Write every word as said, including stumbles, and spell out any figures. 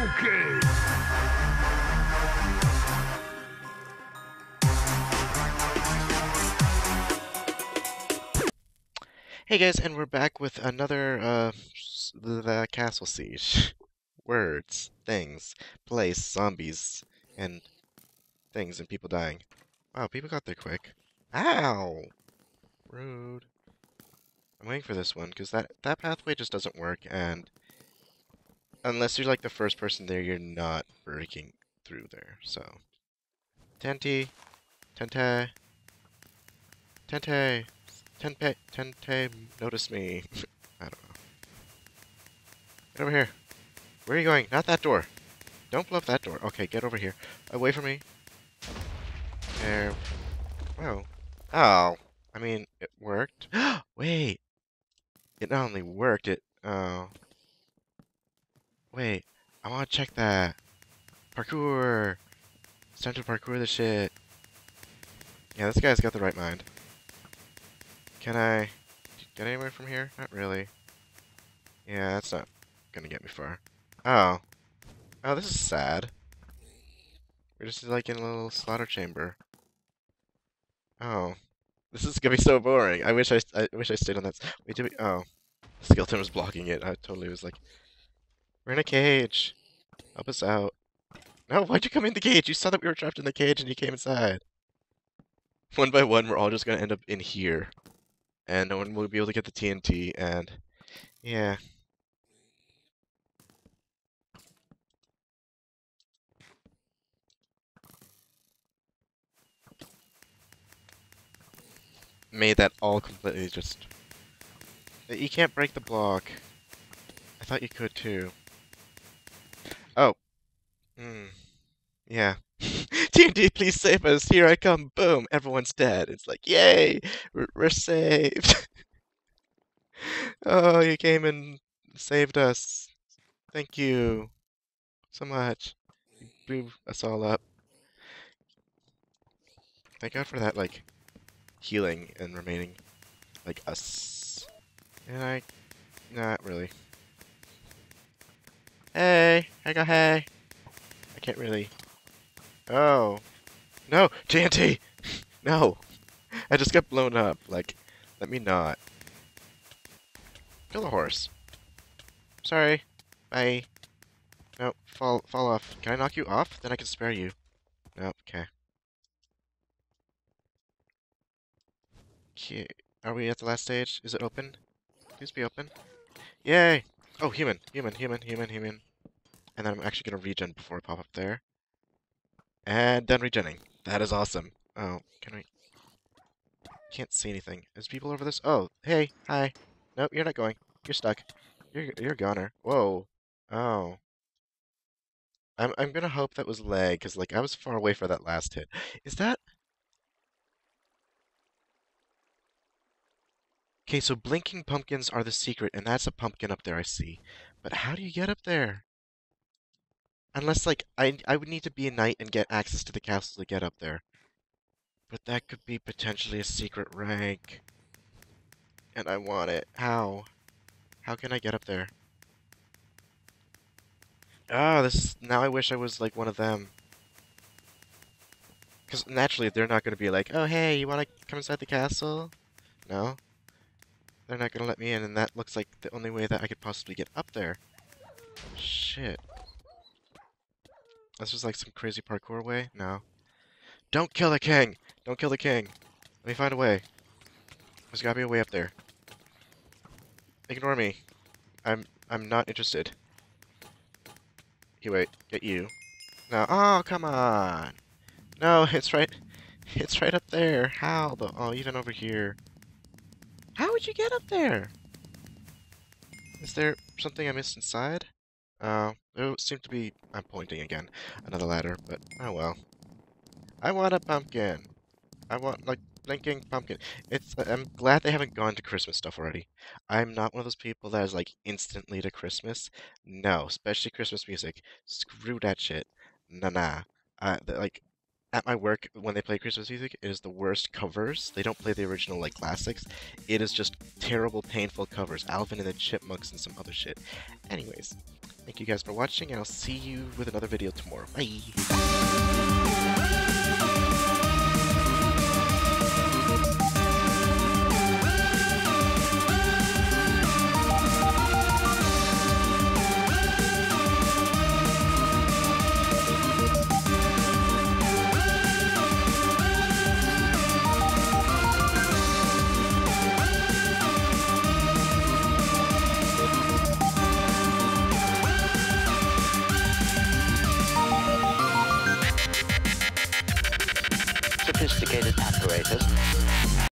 Okay. Hey guys, and we're back with another uh, the castle siege. Words, things, place, zombies, and things, and people dying. Wow, people got there quick. Ow! Rude. I'm waiting for this one because that that pathway just doesn't work, and unless you're like the first person there, you're not breaking through there, so. Tenty. Tente. Tente. Tenpe. Tente. Notice me. I don't know. Get over here. Where are you going? Not that door. Don't blow up that door. Okay, get over here. Away from me. There. Wow. Oh. I mean, it worked. Wait. It not only worked, it... Oh. Wait, I want to check that. Parkour! It's time to parkour this shit. Yeah, this guy's got the right mind. Can I get anywhere from here? Not really. Yeah, that's not gonna get me far. Oh. Oh, this is sad. We're just like in a little slaughter chamber. Oh. This is gonna be so boring. I wish I, I, wish I stayed on that. Wait, did we? Oh. The skeleton was blocking it. I totally was like... We're in a cage. Help us out. No, why'd you come in the cage? You saw that we were trapped in the cage and you came inside. One by one, we're all just gonna end up in here. And no one will be able to get the T N T, and... Yeah. Made that all completely just... You can't break the block. I thought you could, too. Oh. Mm. Yeah. T N T, please save us. Here I come. Boom. Everyone's dead. It's like, yay! We're, we're saved. Oh, you came and saved us. Thank you so much. You blew us all up. Thank God for that, like, healing and remaining, like, us. And I... Not really. Hey, I got hey. I can't really. Oh, no, T N T, no. I just got blown up. Like, let me not. Kill the horse. Sorry. Bye. No, fall, fall off. Can I knock you off? Then I can spare you. Nope. Okay. Okay. Are we at the last stage? Is it open? Please be open. Yay! Oh, human, human, human, human, human. And then I'm actually going to regen before I pop up there. And done regenning. That is awesome. Oh, can we... Can't see anything. Is people over this? Oh, hey, hi. Nope, you're not going. You're stuck. You're, you're a goner. Whoa. Oh. I'm, I'm going to hope that was lag, because, like, I was far away for that last hit. Is that... Okay, so blinking pumpkins are the secret, and that's a pumpkin up there, I see. But how do you get up there? Unless, like, I, I would need to be a knight and get access to the castle to get up there. But that could be potentially a secret rank. And I want it. How? How can I get up there? Ah, this is... Now I wish I was, like, one of them. Because, naturally, they're not going to be like, oh, hey, you want to come inside the castle? No? They're not gonna let me in, and that looks like the only way that I could possibly get up there. Shit. This was like some crazy parkour way? No. Don't kill the king! Don't kill the king! Let me find a way. There's gotta be a way up there. Ignore me. I'm I'm not interested. Okay, wait. Get you. No. Oh, come on! No, it's right... It's right up there. How the... Oh, even over here. How would you get up there? Is there something I missed inside? Uh, there seemed to be... I'm pointing again. Another ladder, but oh well. I want a pumpkin. I want, like, blinking pumpkin. It's. I'm glad they haven't gone to Christmas stuff already. I'm not one of those people that is, like, instantly to Christmas. No, especially Christmas music. Screw that shit. Nah-nah. Uh, like... At my work, when they play Christmas music, it is the worst covers. They don't play the original, like, classics. It is just terrible, painful covers. Alvin and the Chipmunks and some other shit. Anyways, Thank you guys for watching, and I'll see you with another video tomorrow. Bye! Sophisticated apparatus.